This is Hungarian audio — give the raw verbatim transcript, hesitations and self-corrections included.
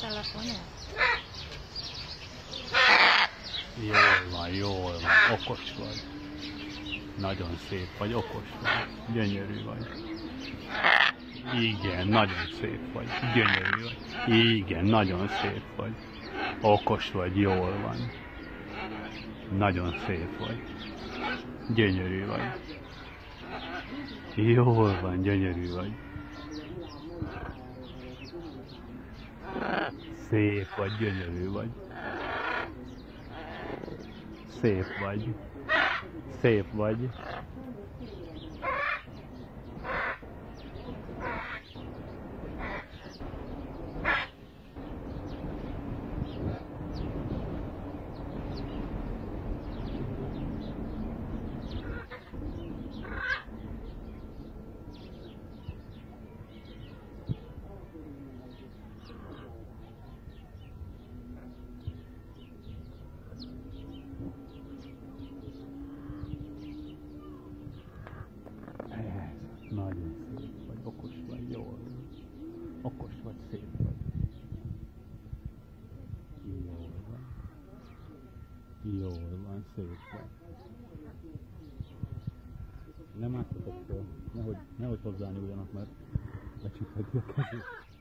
telefonját? Jól van, jól van, okos vagy. Nagyon szép vagy, okos vagy, gyönyörű vagy. Igen, nagyon szép vagy, gyönyörű vagy. Igen, nagyon szép vagy. Okos vagy, jól van. Nagyon szép vagy. Gyönyörű vagy. Jól van, gyönyörű vagy. Szép vagy, gyönyörű vagy. Szép vagy. Szép vagy. Nagyon szép vagy, okos vagy, jól. Okos vagy, szép vagy. Jól van. Jól van, szép vagy. Nem áttatok föl, nehogy, nehogy hozzáni ugyanak, mert lecsüpheti a kezét.